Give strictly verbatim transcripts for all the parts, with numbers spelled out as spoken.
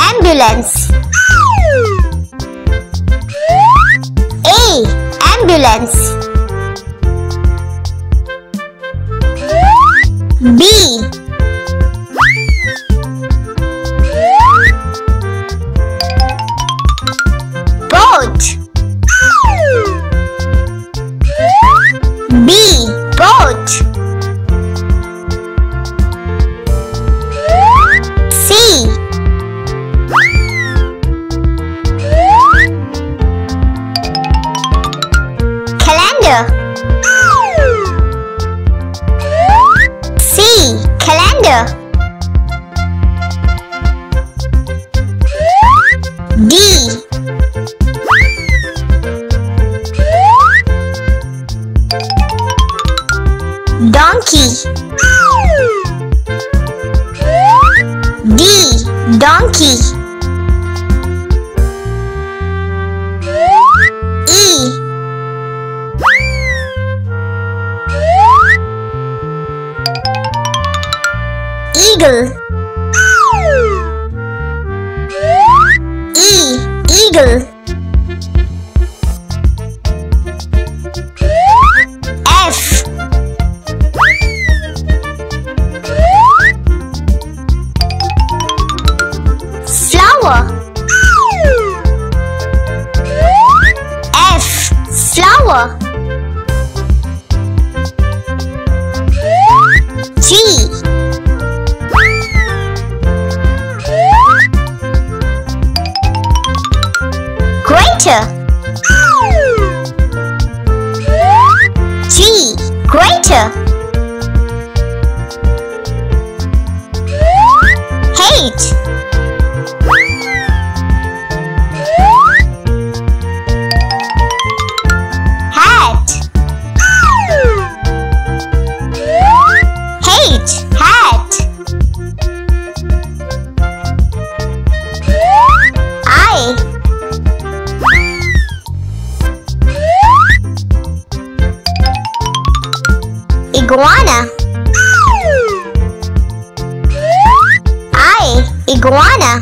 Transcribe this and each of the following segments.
Ambulance. A. Ambulance. B. Boat. B. Boat. C. C. Calendar. D. Donkey. D. Donkey. E. Eagle. E. Eagle. F. Flower. F. Flower. G. G. Greater. Hate. Hat. Hate. Hat. I. Iguana. I. Iguana.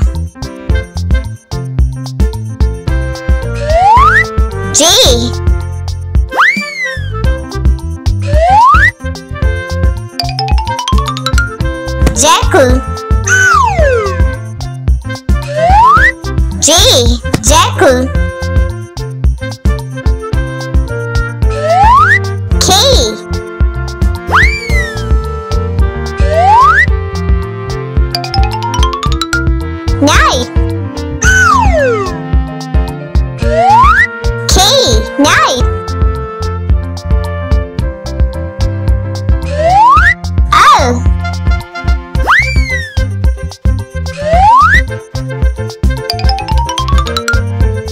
J. Jackal. J. Jackal.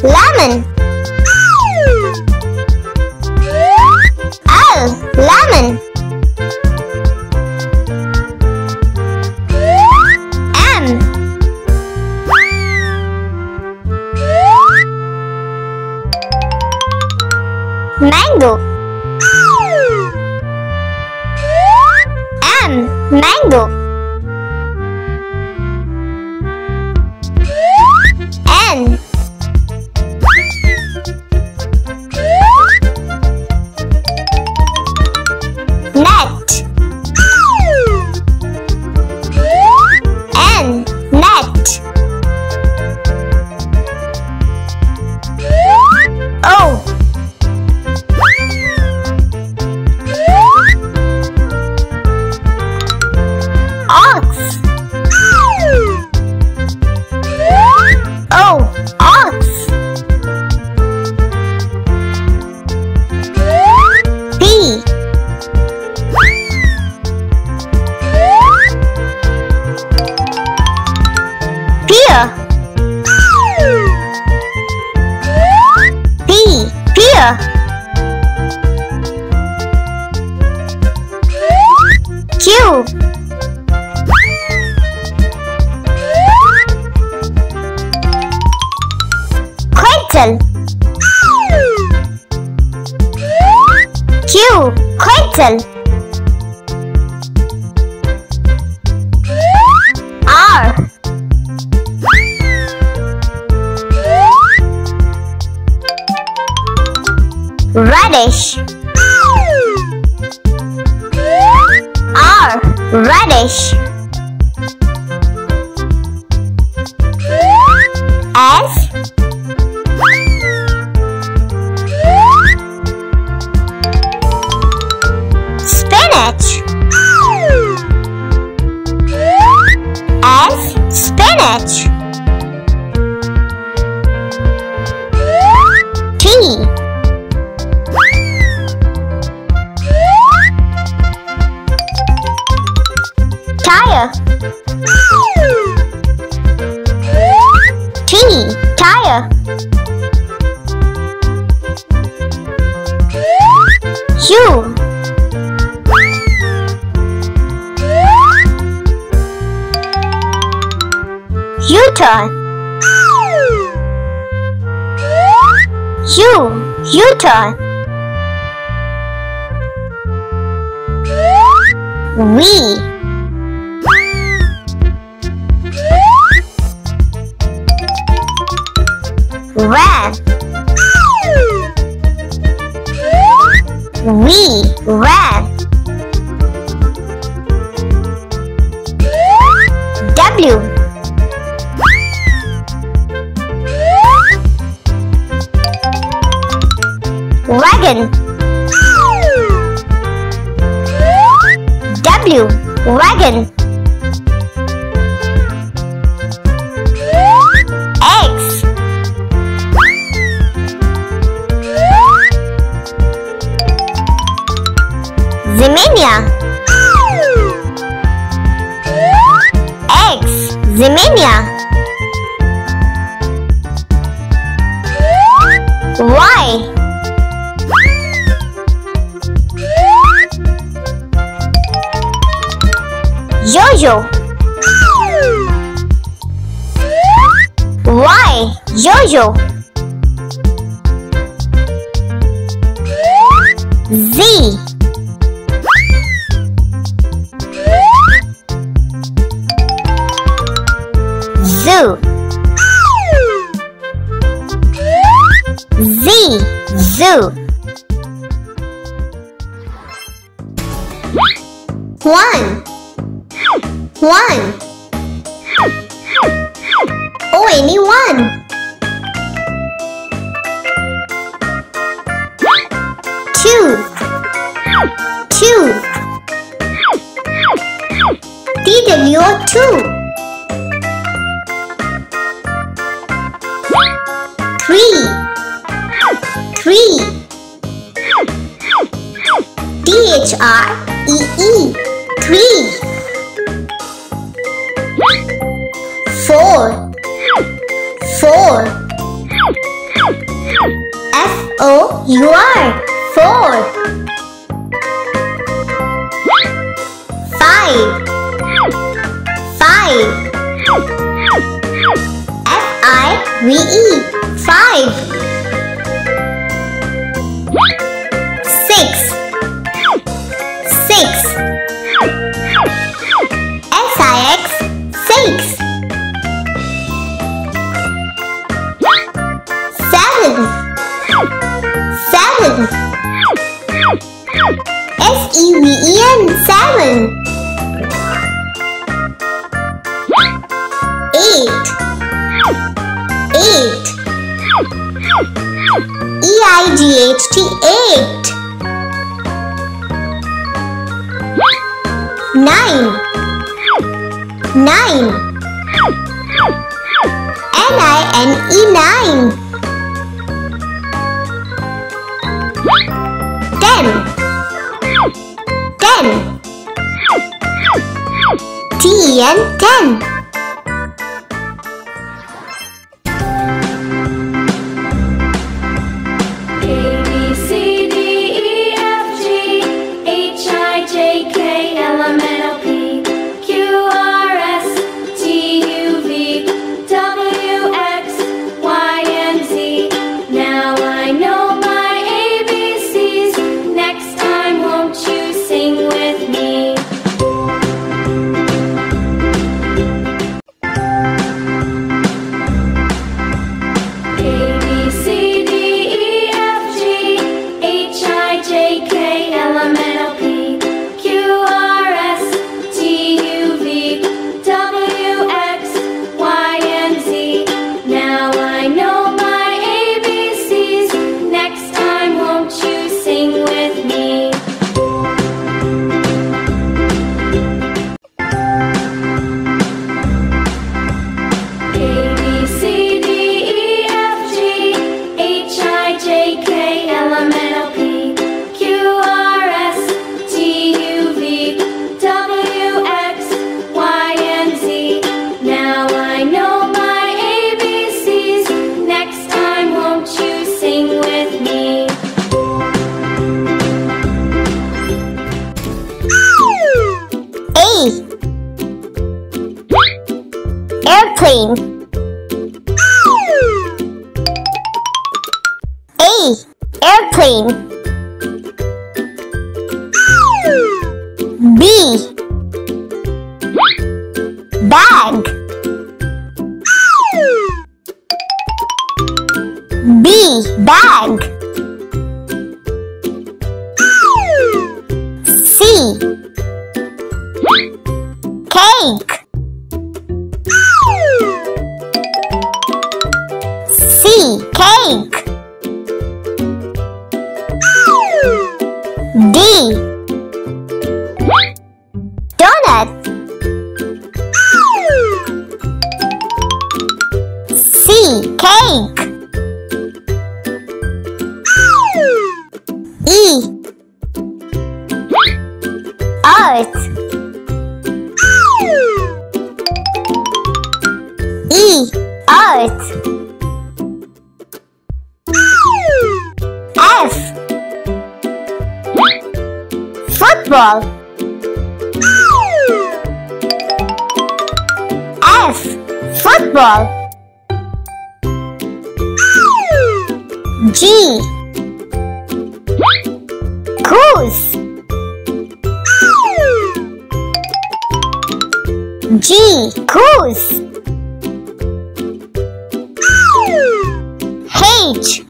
Lemon. L. Lemon. M. Mango. M. Mango. N. Net. N. Net. O. Ox. P. Q. Quetzal. Q. Quetzal. R. Radish. R. Radish. S. Spinach. S. Spinach. T. T. Tire. U. Utah. U. Utah. V. Red. We. Red. W. Wagon. W. Wagon. Zemenia. X. Zemenia. Y. Yo-yo. Y. Yo-yo. Z. Zoo. Z. Zoo. One. One. Oh, anyone. Two. Two. T W O two. Three. Three. T H R E E. Three. Four. Four. O U R. Four. Five. Five. F I V E. Five. Six. Six. S I X. Six. Seven. S E V E N. Seven. Eight. Eight. E I G H T. Eight. Nine. Nine. N I N E. Nine. Ten. Ten. T E N. Ten. A, B, C, D, E, F, G, H, I, J, K, L, M, N, O, P, Q, R, S, T, U, V, W, X, Y, and Z. Now I know. Airplane. A. Airplane. B. Bag. B. Bag. C. Cake. C. Cake. D. Donut. C. Cake. E. Earth. E. Earth. F. Football. F. Football. G. Goose. G. Goose. H.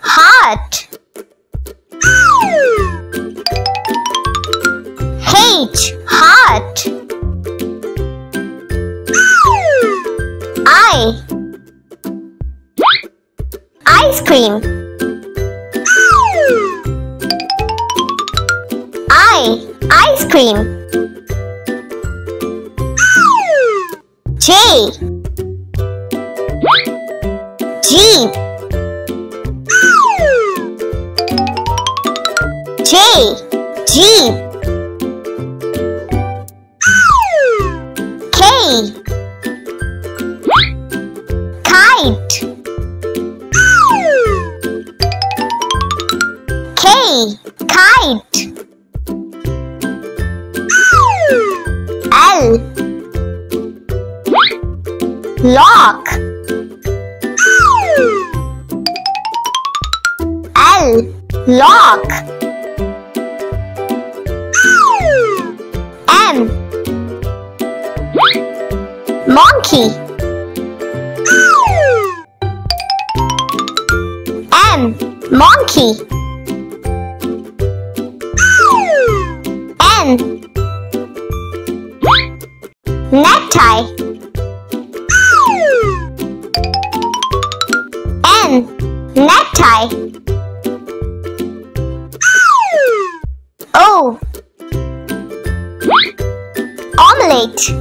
Heart. H. Heart. I. Ice cream. I. Ice cream. J. Jeep. J. Jeep. K. Kite. L. Lock. M. Monkey. M. Monkey. N. Necktie. N. Necktie. O. Omelette.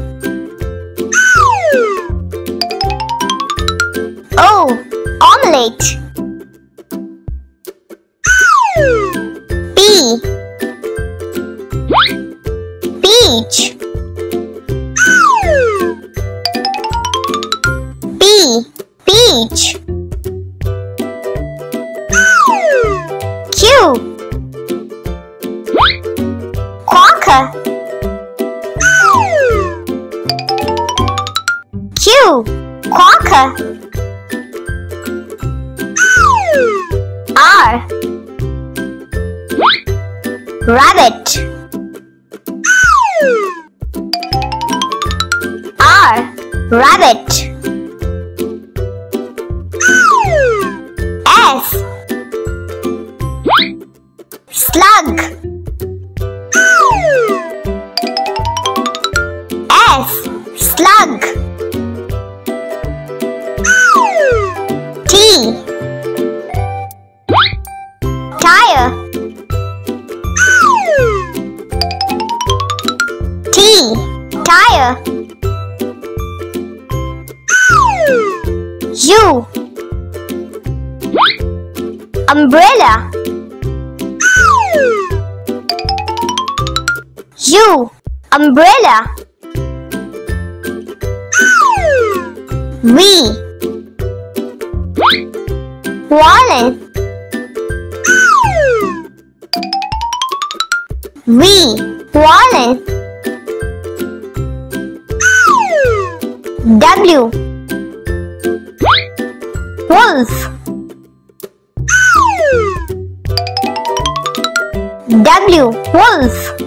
O. Omelette. B. Beach. Beach. Q. Quokka. Q. Quokka. R. Rabbit. R. Rabbit. Slug. S. Slug. T. Tire. T. Tire. U. Umbrella. U. Umbrella. V. Violin. V. Violin. W. Wolf. W. Wolf.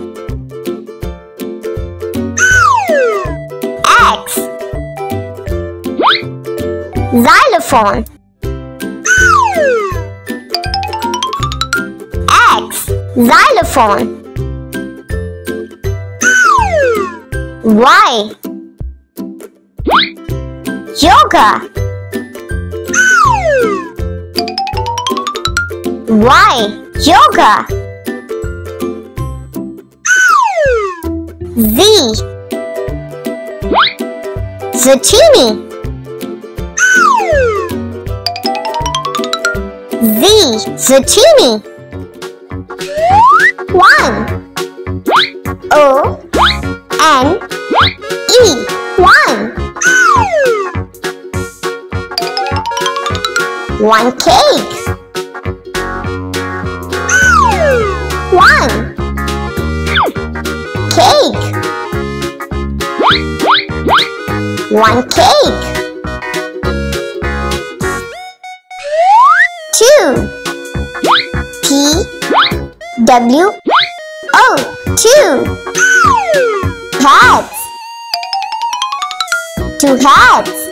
Xylophone. X. Xylophone. Y. Yoga. Y. Yoga. Z. Zucchini. Z. Zucchini. One. O. N. E. One. One cake. One. Cake. One cake. Two. T. W. O. Two. Hats. Two hats.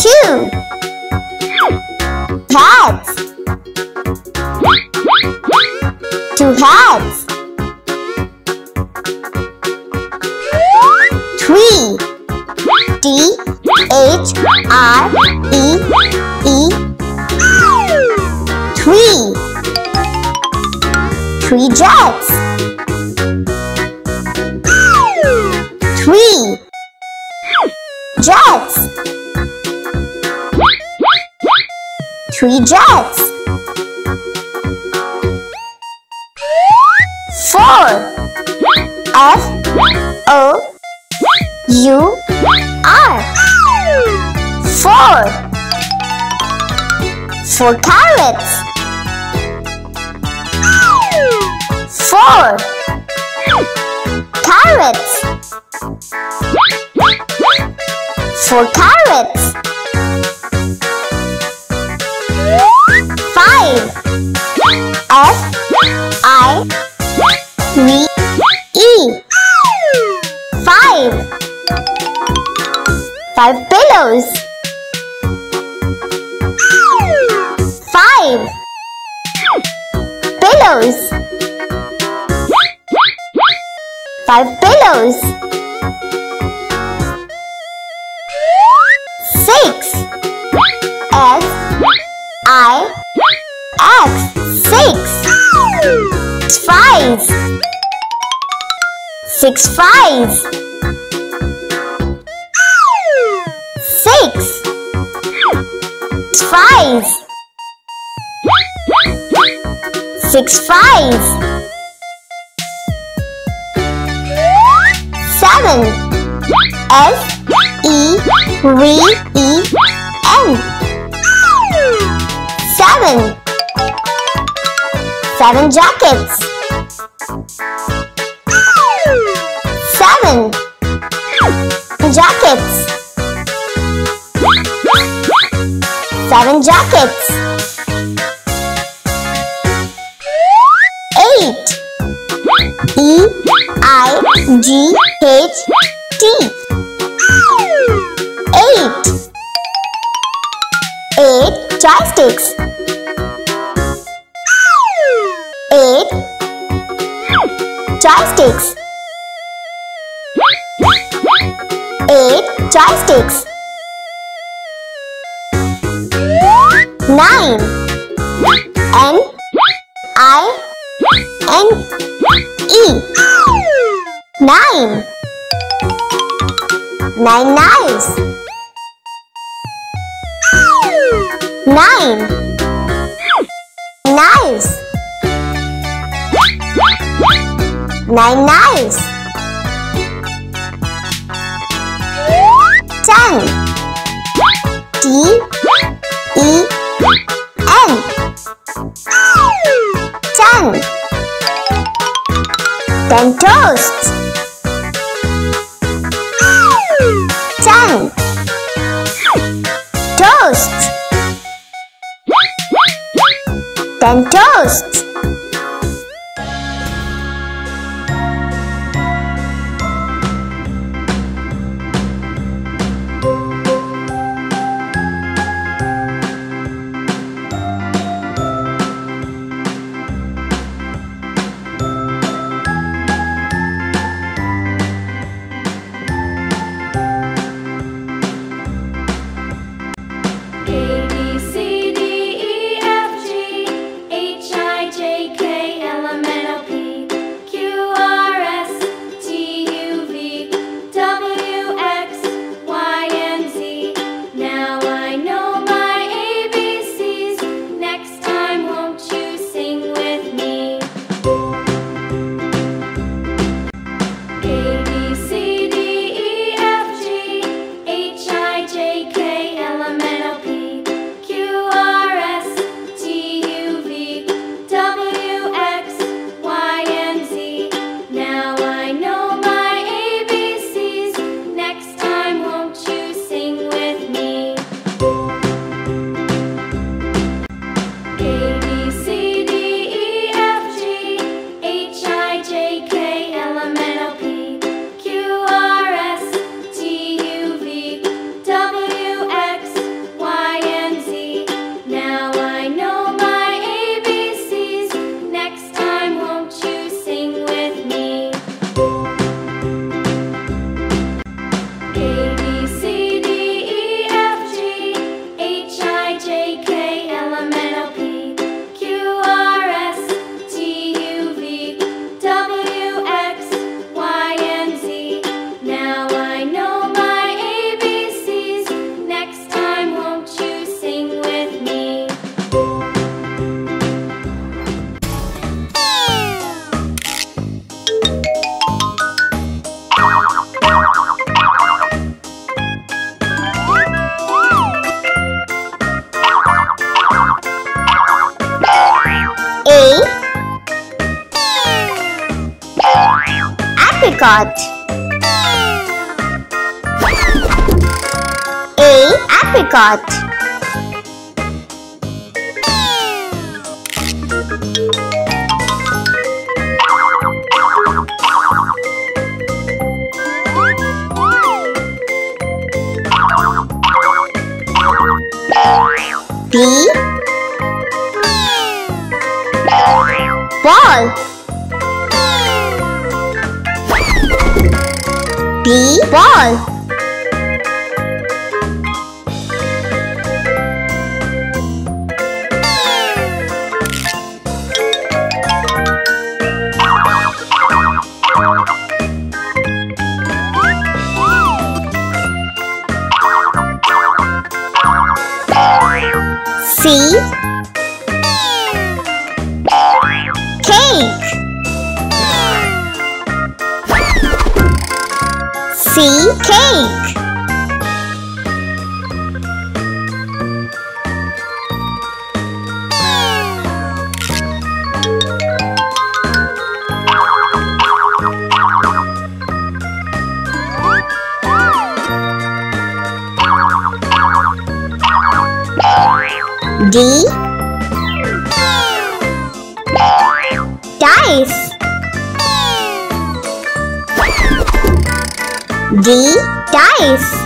Two. Hats. Two hats. Three. T. H. R. E. E. Three. Three jets. Three. Jets. Three jets. Four. F. O. U. R. Four. Four carrots. Four. Carrots. Four carrots. F I V E. Five. Five pillows. Five pillows. Five pillows. Six. S I X. Six. Fives. Six fives. Six fives. Six fives. Seven. S E V E N. Seven. Seven jackets. Seven jackets. Seven jackets. Eight. E I G H T. Eight. Eight chopsticks. Eight chopsticks. Eight chopsticks. Nine. N I N E. Nine. Nine knives. Nine knives. Nine knives. Ten. T E N. Ten. Ten toasts. Ten toasts. Ten toasts. Apricot. A. Apricot. B ball. B ball. C cake. C cake. D dice. D dice.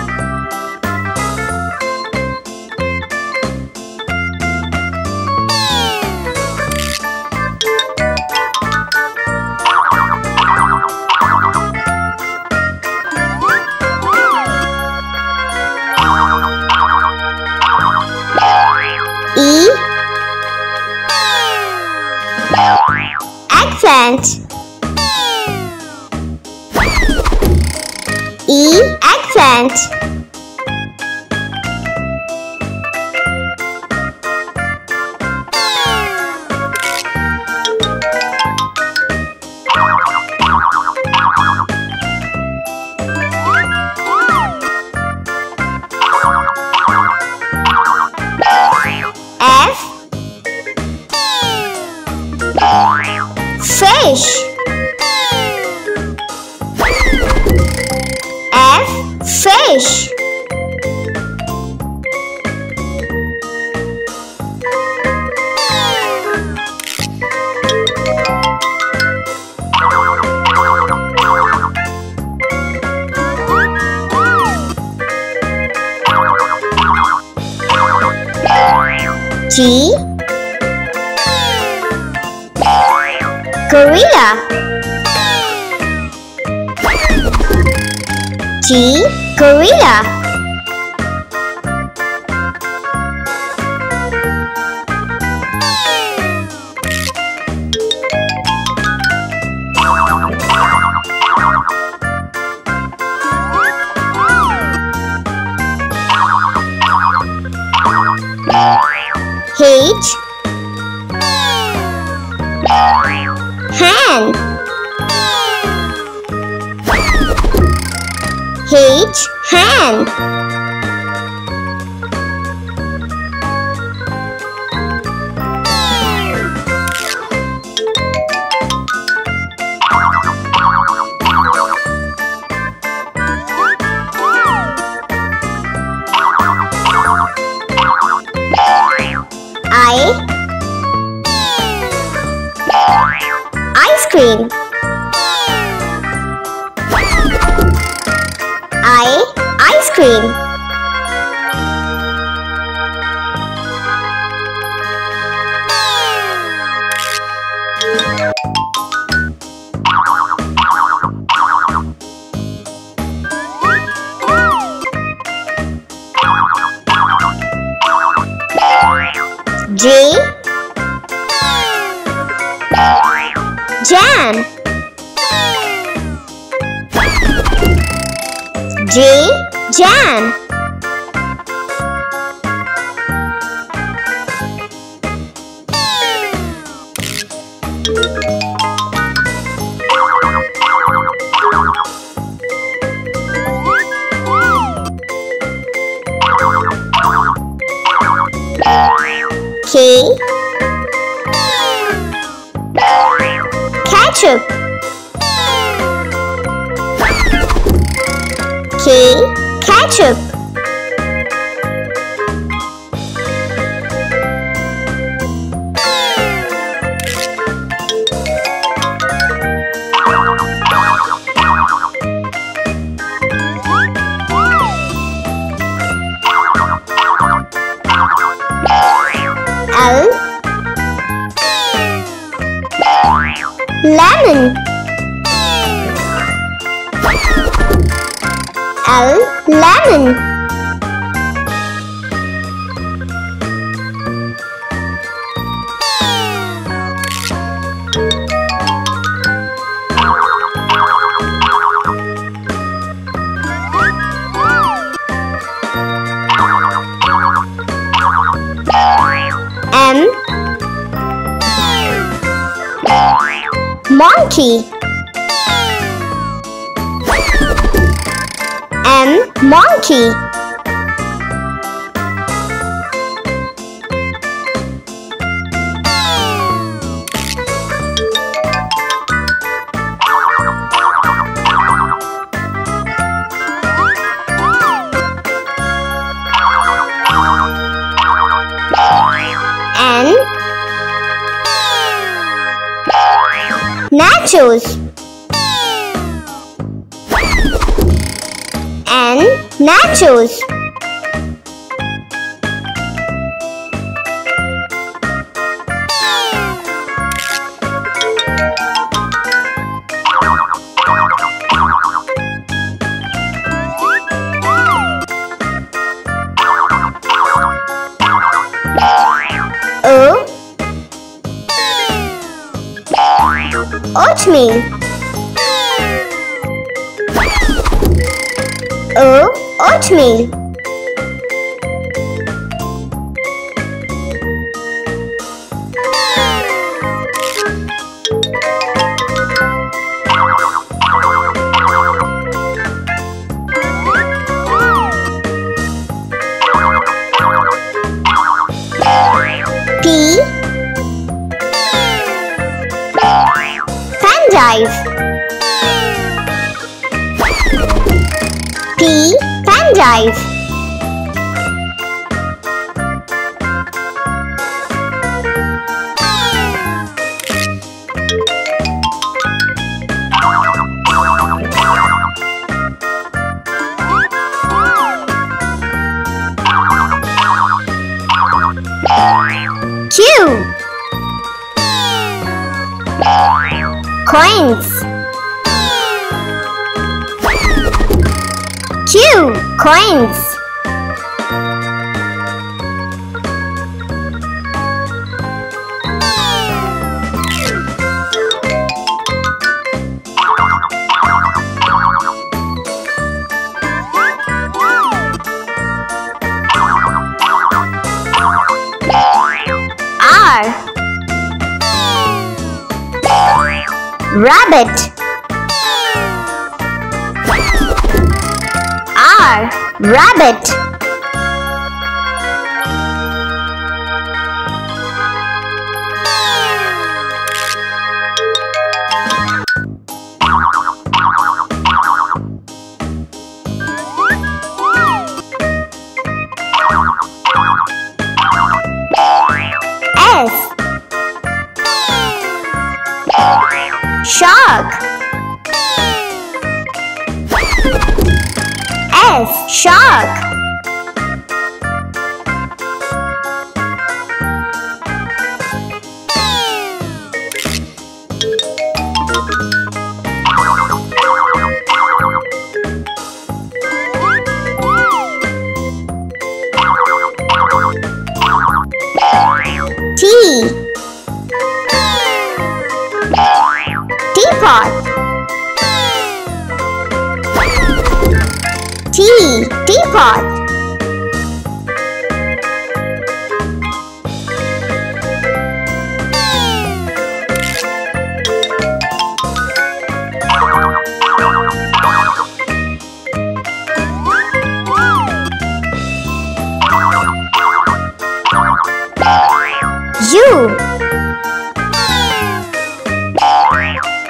Eggplant. E eggplant. F fish. F fish. G gorilla. G gorilla. H hand. H hand. I cream. I ice cream. J jam. J jam. K ketchup. K ketchup. apple, lemon, L, lemon, M, monkey, M, monkey, N, nachos, N, nachos, O, oatmeal, O, oatmeal, P, Pendive, P, Pendive, Q, coins, Q, coins, rabbit, R, rabbit, S, shark, S, shark, T, teapot, T, teapot, U,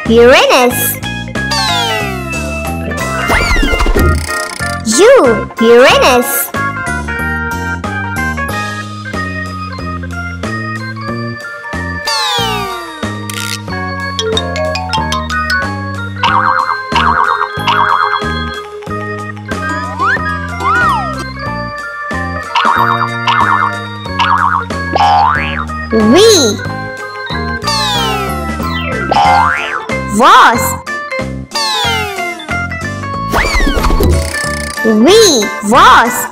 Uranus, U, Uranus, V. Vase. V. Vase.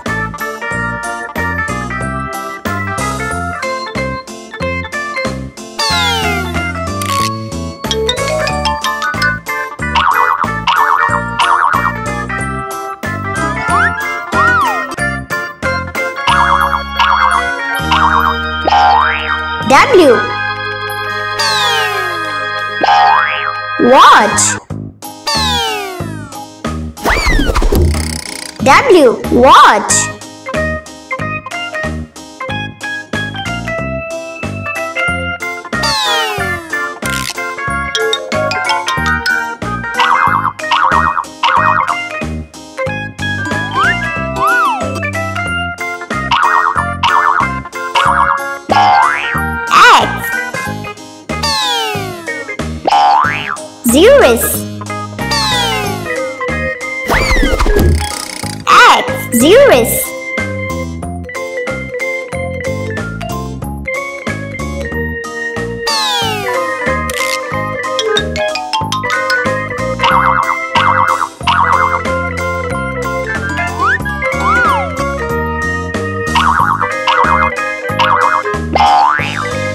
W. Watch. W. Watch. Zeros. X. Zeros.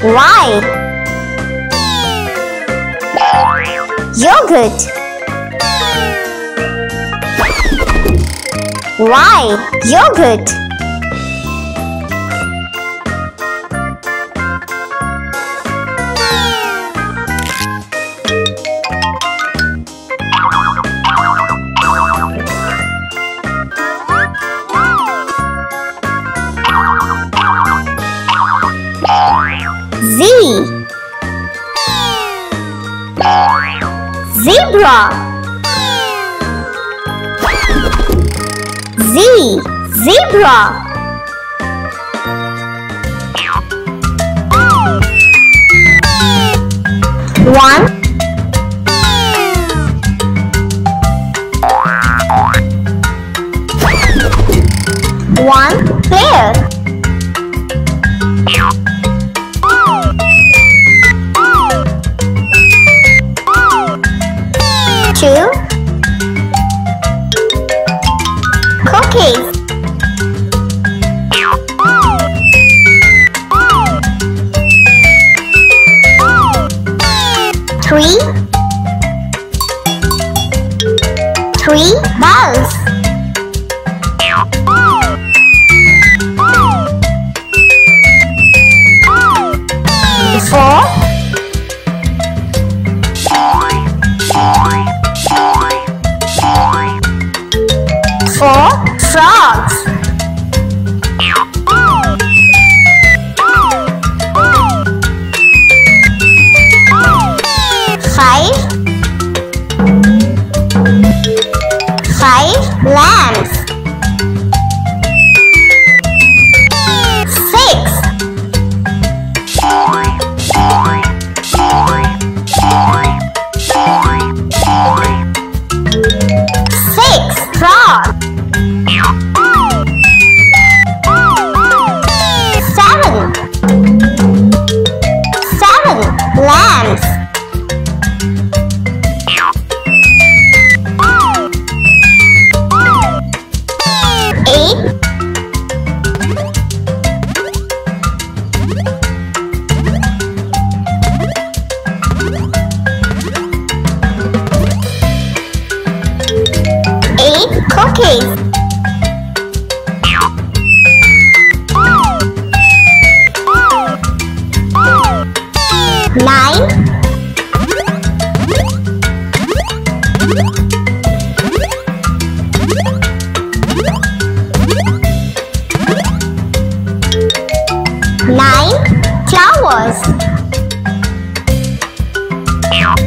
Y. Yogurt. Y. Yogurt. Z. Zebra. Z. Zebra. One. One player. Two cookies. Three three balls. Four Four frogs. Five Five lambs. Six Six frogs. Lambs. Eight. Eight cookies. Nine. Nine flowers. Ten.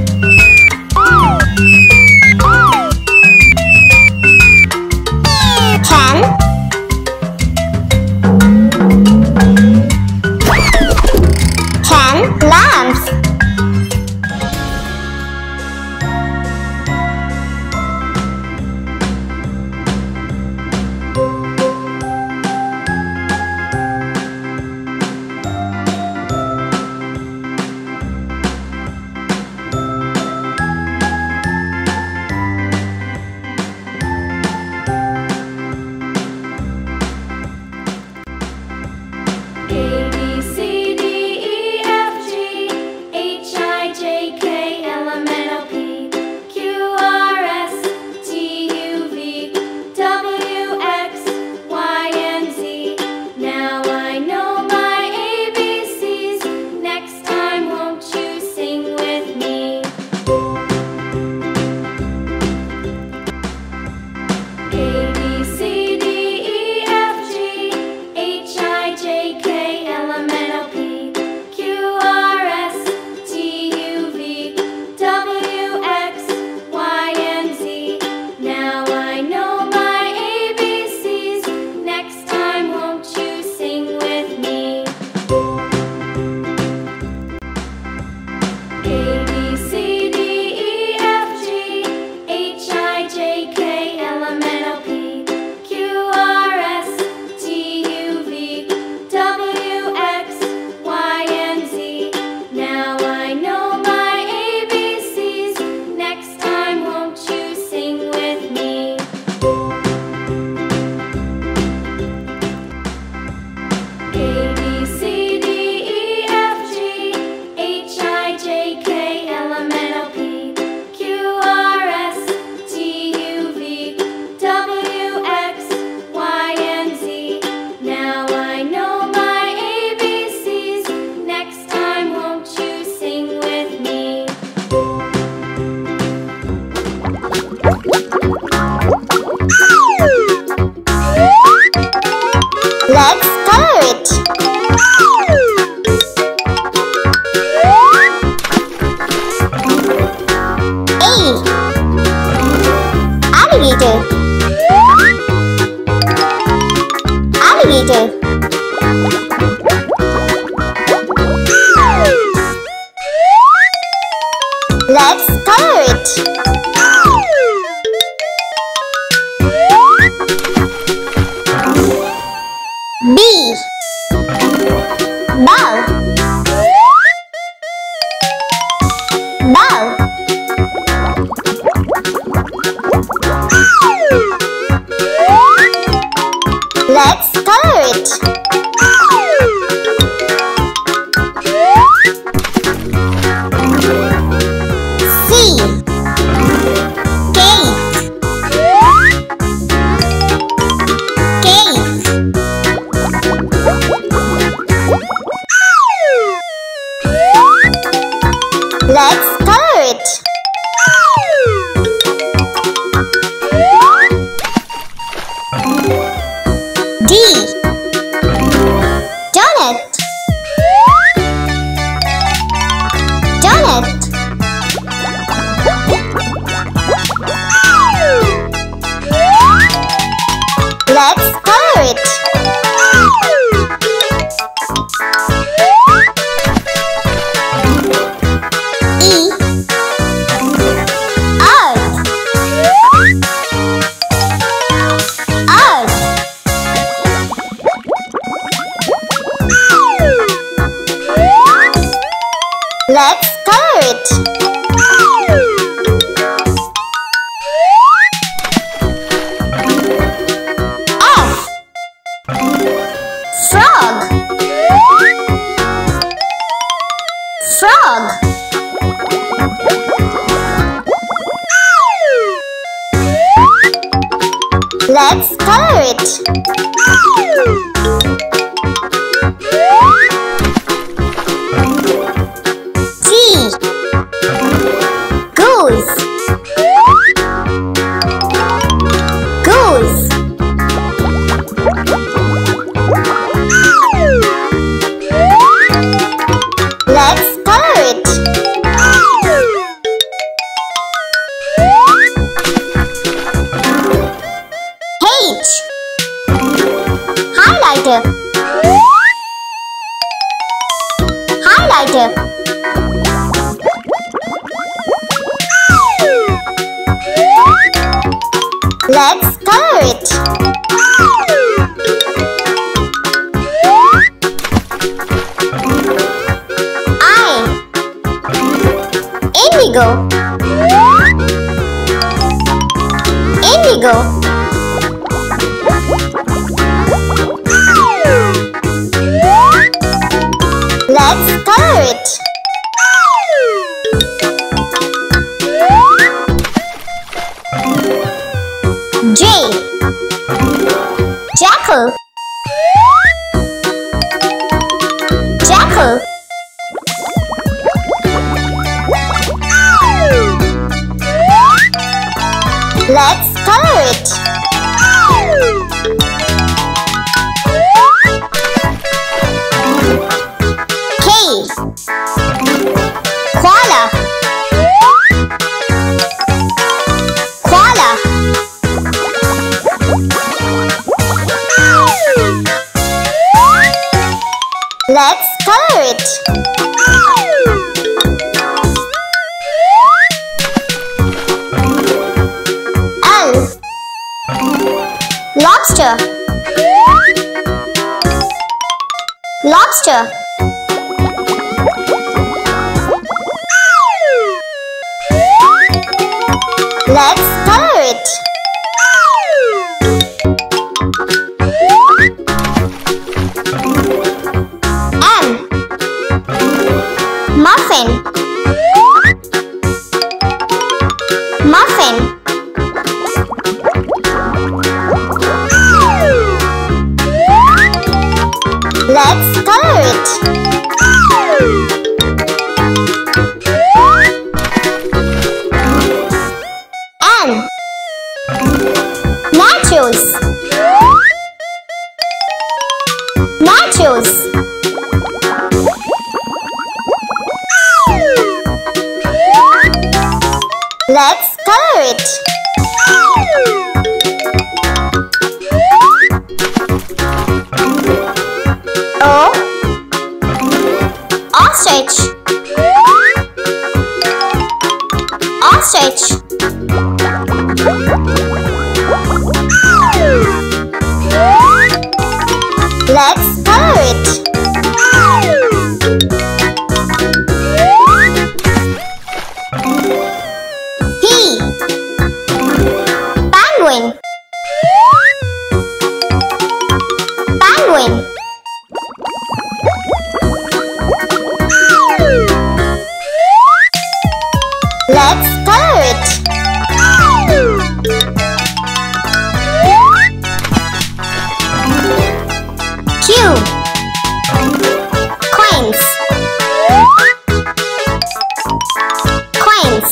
Nachos. Nachos. Let's color it. O. Ostrich. Ostrich. Let's color it. Penguin. Penguin. Let's color it. Q. Coins. Coins.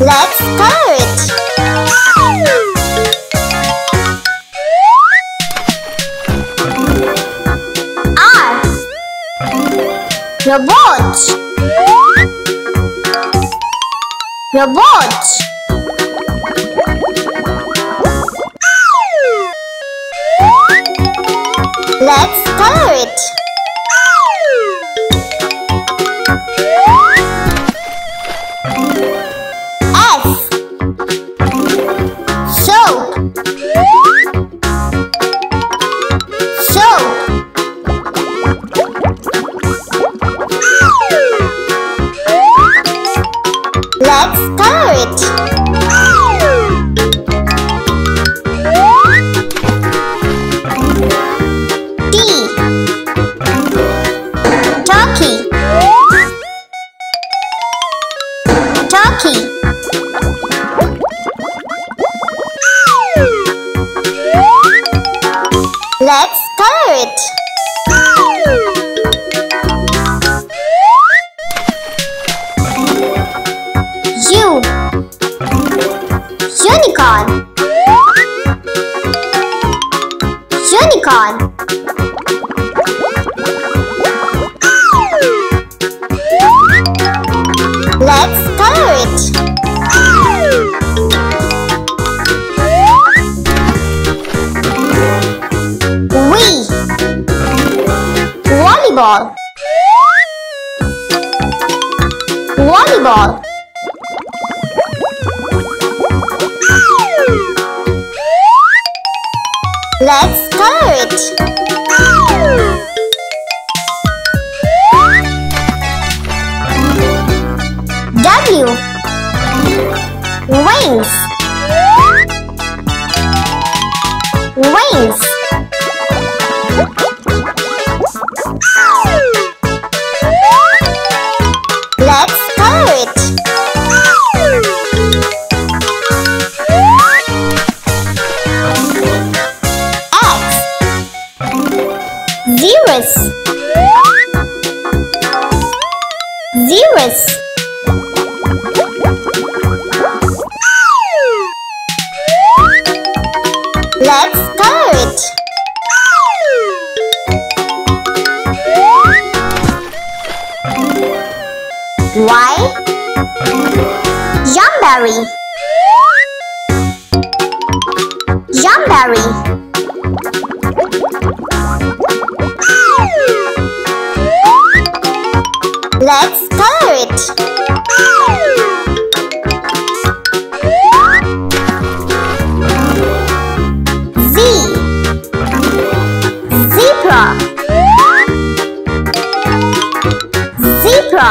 Let's color it. R. Robot. Robot. Let's color it. Let's color it. T. Turkey. Turkey. Let's color it. Unicorn. Unicorn. Let's color it. We. Volleyball. Volleyball. Let's color it. W. Wings. Wings. Let's color it. Zeros. Zeros. Let's color it. Y. Jamberry. Jamberry. Let's color it. Z. Zebra. Zebra. Zebra.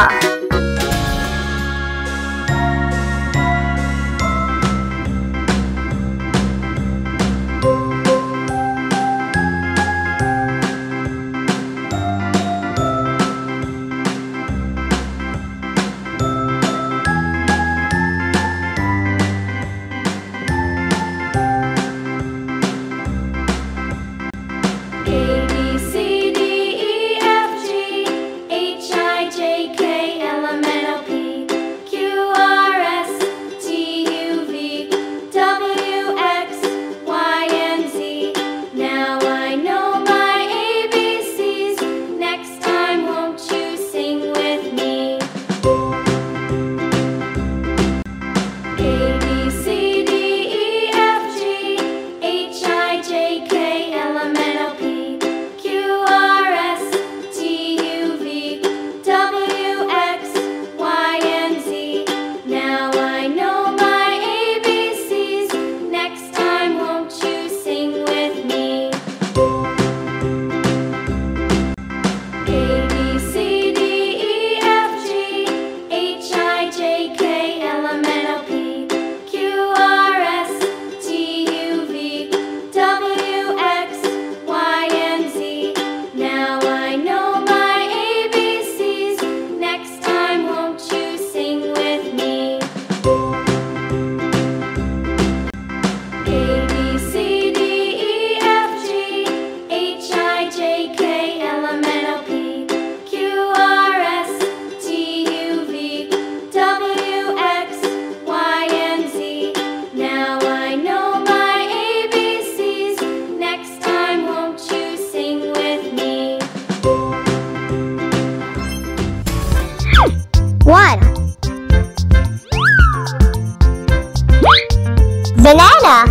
Banana.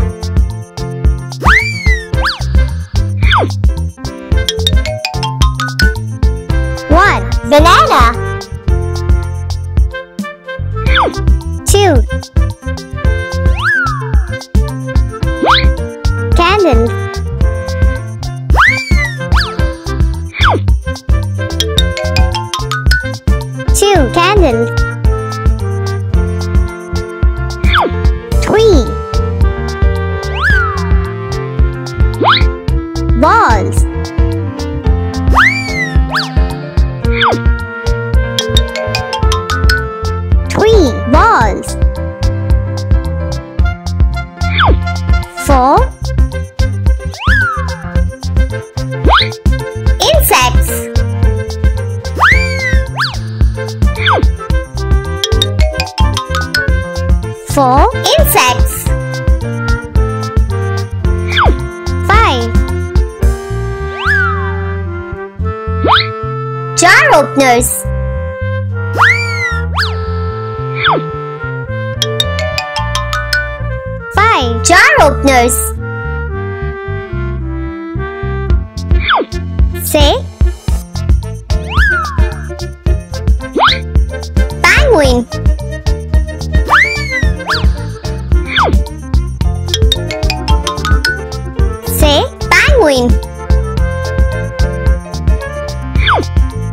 One. Banana. Two. Cannon. Two. Cannon. Three. Balls. Three balls. Four insects. Four insects. Jar openers. Five jar openers. Six penguin. Six penguin.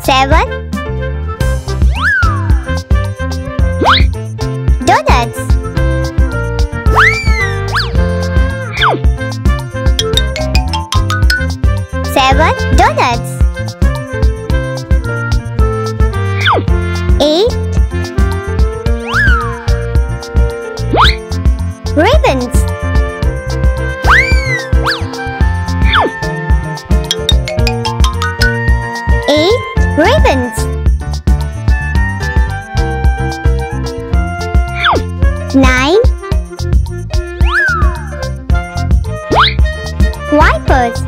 Seven donuts. Seven donuts. Eight ribbons. Eight ribbons. Nine wipers.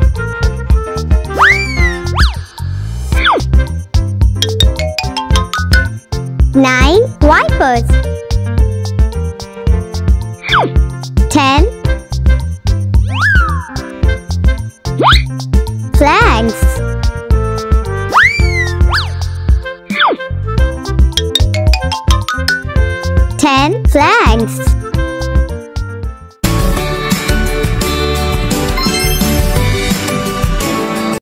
Nine wipers. Ten flags. Ten flags.